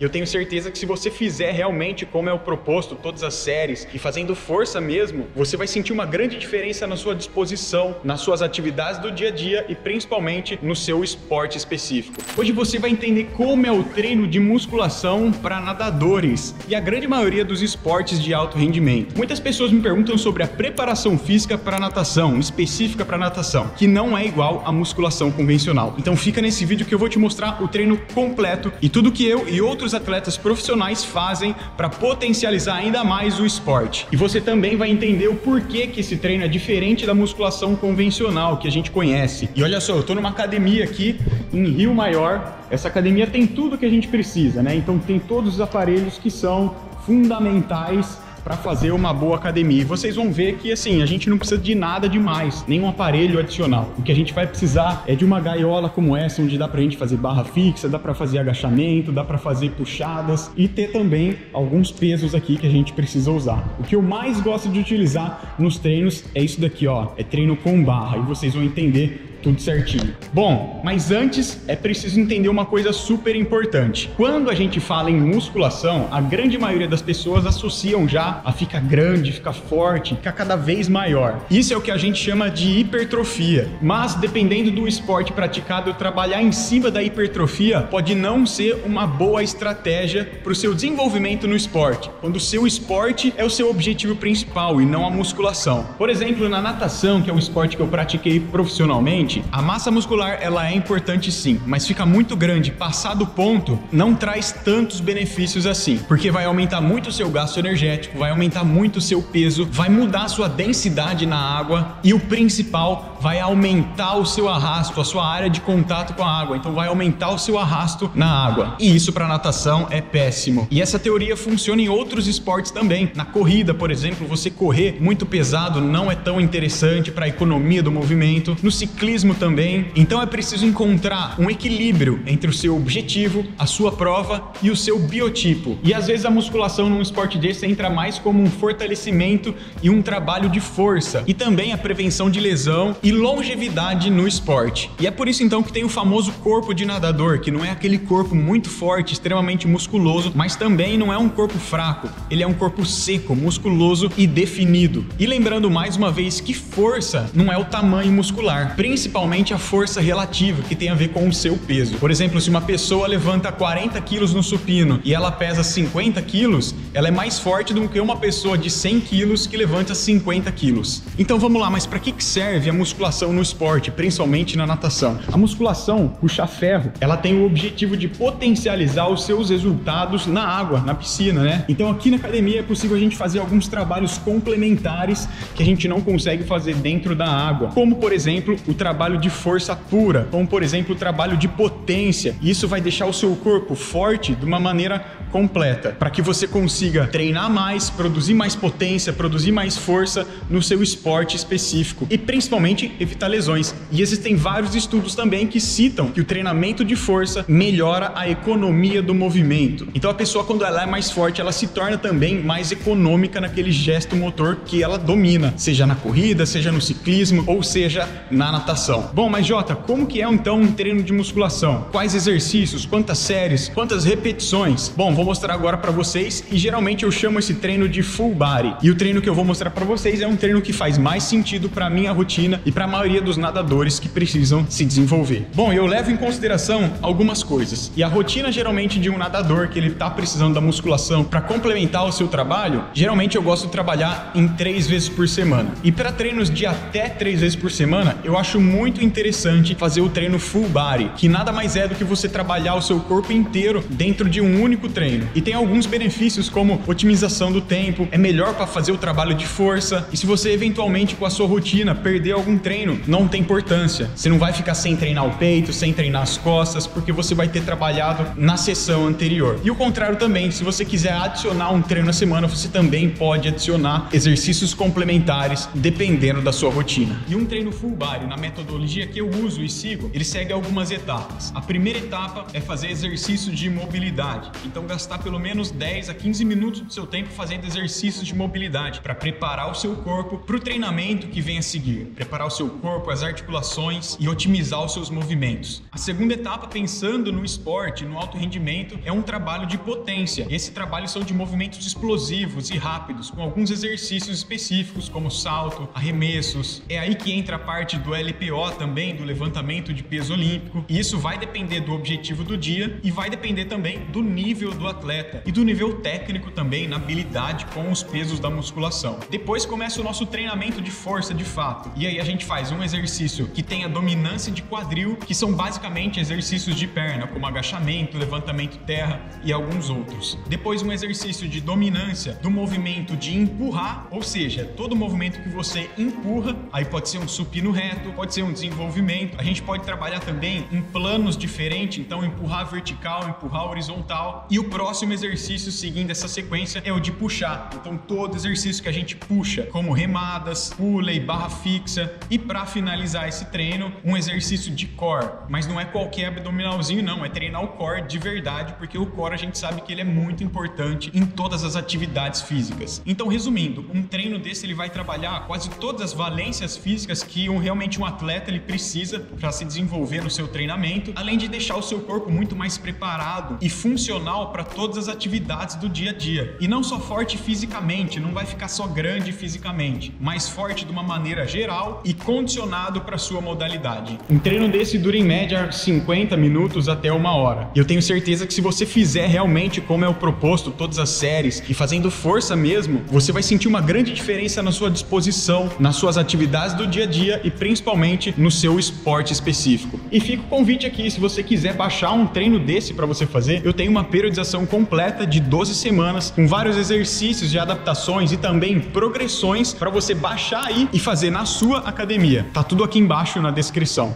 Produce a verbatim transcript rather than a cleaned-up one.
Eu tenho certeza que se você fizer realmente como é o proposto, todas as séries, e fazendo força mesmo, você vai sentir uma grande diferença na sua disposição, nas suas atividades do dia a dia e principalmente no seu esporte específico. Hoje você vai entender como é o treino de musculação para nadadores e a grande maioria dos esportes de alto rendimento. Muitas pessoas me perguntam sobre a preparação física para natação, específica para natação, que não é igual à musculação convencional. Então fica nesse vídeo que eu vou te mostrar o treino completo e tudo que eu e outros os atletas profissionais fazem para potencializar ainda mais o esporte. E você também vai entender o porquê que esse treino é diferente da musculação convencional que a gente conhece. E olha só, eu tô numa academia aqui em Rio Maior. Essa academia tem tudo que a gente precisa, né? Então tem todos os aparelhos que são fundamentais para fazer uma boa academia. E vocês vão ver que assim, a gente não precisa de nada demais, nenhum aparelho adicional. O que a gente vai precisar é de uma gaiola como essa, onde dá pra gente fazer barra fixa, dá pra fazer agachamento, dá pra fazer puxadas e ter também alguns pesos aqui que a gente precisa usar. O que eu mais gosto de utilizar nos treinos é isso daqui, ó, é treino com barra, e vocês vão entender tudo certinho. Bom, mas antes é preciso entender uma coisa super importante. Quando a gente fala em musculação, a grande maioria das pessoas associam já a ficar grande, ficar forte, ficar cada vez maior. Isso é o que a gente chama de hipertrofia. Mas dependendo do esporte praticado, trabalhar em cima da hipertrofia pode não ser uma boa estratégia para o seu desenvolvimento no esporte, quando o seu esporte é o seu objetivo principal e não a musculação. Por exemplo, na natação, que é um esporte que eu pratiquei profissionalmente, a massa muscular ela é importante sim, mas fica muito grande, passado o ponto, não traz tantos benefícios assim, porque vai aumentar muito o seu gasto energético, vai aumentar muito o seu peso, vai mudar a sua densidade na água e o principal, vai aumentar o seu arrasto, a sua área de contato com a água, então vai aumentar o seu arrasto na água. E isso para natação é péssimo. E essa teoria funciona em outros esportes também. Na corrida, por exemplo, você correr muito pesado não é tão interessante para a economia do movimento. No ciclismo também. Então é preciso encontrar um equilíbrio entre o seu objetivo, a sua prova e o seu biotipo. E às vezes a musculação num esporte desse entra mais como um fortalecimento e um trabalho de força, e também a prevenção de lesão e longevidade no esporte. E é por isso então que tem o famoso corpo de nadador, que não é aquele corpo muito forte, extremamente musculoso, mas também não é um corpo fraco, ele é um corpo seco, musculoso e definido. E lembrando mais uma vez que força não é o tamanho muscular, principalmente principalmente a força relativa, que tem a ver com o seu peso. Por exemplo, se uma pessoa levanta quarenta quilos no supino e ela pesa cinquenta quilos, ela é mais forte do que uma pessoa de cem quilos que levanta cinquenta quilos. Então vamos lá, mas para que serve a musculação no esporte, principalmente na natação? A musculação, puxar ferro, ela tem o objetivo de potencializar os seus resultados na água, na piscina, né? Então aqui na academia é possível a gente fazer alguns trabalhos complementares que a gente não consegue fazer dentro da água, como por exemplo, o trabalho trabalho de força pura, como por exemplo o trabalho de potência. Isso vai deixar o seu corpo forte de uma maneira completa, para que você consiga treinar mais, produzir mais potência, produzir mais força no seu esporte específico e principalmente evitar lesões. E existem vários estudos também que citam que o treinamento de força melhora a economia do movimento. Então a pessoa, quando ela é mais forte, ela se torna também mais econômica naquele gesto motor que ela domina, seja na corrida, seja no ciclismo ou seja na natação. Bom, mas Jota, como que é então um treino de musculação? Quais exercícios? Quantas séries? Quantas repetições? Bom, vou mostrar agora pra vocês, e geralmente eu chamo esse treino de full body. E o treino que eu vou mostrar pra vocês é um treino que faz mais sentido pra minha rotina e pra maioria dos nadadores que precisam se desenvolver. Bom, eu levo em consideração algumas coisas. E a rotina geralmente de um nadador que ele tá precisando da musculação pra complementar o seu trabalho, geralmente eu gosto de trabalhar em três vezes por semana. E pra treinos de até três vezes por semana, eu acho muito muito interessante fazer o treino full body, que nada mais é do que você trabalhar o seu corpo inteiro dentro de um único treino. E tem alguns benefícios como otimização do tempo, é melhor para fazer o trabalho de força, e se você eventualmente com a sua rotina perder algum treino, não tem importância. Você não vai ficar sem treinar o peito, sem treinar as costas, porque você vai ter trabalhado na sessão anterior. E o contrário também, se você quiser adicionar um treino na semana, você também pode adicionar exercícios complementares dependendo da sua rotina. E um treino full body na metodologia metodologia que eu uso e sigo, ele segue algumas etapas. A primeira etapa é fazer exercício de mobilidade. Então, gastar pelo menos dez a quinze minutos do seu tempo fazendo exercícios de mobilidade para preparar o seu corpo para o treinamento que vem a seguir. Preparar o seu corpo, as articulações e otimizar os seus movimentos. A segunda etapa, pensando no esporte, no alto rendimento, é um trabalho de potência. Esse trabalho são de movimentos explosivos e rápidos, com alguns exercícios específicos, como salto, arremessos. É aí que entra a parte do L P O também, do levantamento de peso olímpico. E isso vai depender do objetivo do dia e vai depender também do nível do atleta e do nível técnico também, na habilidade com os pesos da musculação. Depois começa o nosso treinamento de força de fato. E aí a gente faz um exercício que tem a dominância de quadril, que são basicamente exercícios de perna, como agachamento, levantamento terra e alguns outros. Depois um exercício de dominância do movimento de empurrar, ou seja, todo movimento que você empurra, aí pode ser um supino reto, pode ser um desenvolvimento. A gente pode trabalhar também em planos diferentes, então empurrar vertical, empurrar horizontal. E o próximo exercício seguindo essa sequência é o de puxar. Então todo exercício que a gente puxa, como remadas, pulley, barra fixa. E para finalizar esse treino, um exercício de core, mas não é qualquer abdominalzinho não, é treinar o core de verdade, porque o core a gente sabe que ele é muito importante em todas as atividades físicas. Então, resumindo, um treino desse ele vai trabalhar quase todas as valências físicas que um, realmente um atleta ele precisa para se desenvolver no seu treinamento, além de deixar o seu corpo muito mais preparado e funcional para todas as atividades do dia a dia. E não só forte fisicamente, não vai ficar só grande fisicamente, mas forte de uma maneira geral e condicionado para sua modalidade. Um treino desse dura em média cinquenta minutos até uma hora. E eu tenho certeza que se você fizer realmente como é o proposto, todas as séries e fazendo força mesmo, você vai sentir uma grande diferença na sua disposição, nas suas atividades do dia a dia e principalmente no seu esporte específico. E fica o convite aqui, se você quiser baixar um treino desse para você fazer, eu tenho uma periodização completa de doze semanas com vários exercícios de adaptações e também progressões para você baixar aí e fazer na sua academia. Tá tudo aqui embaixo na descrição.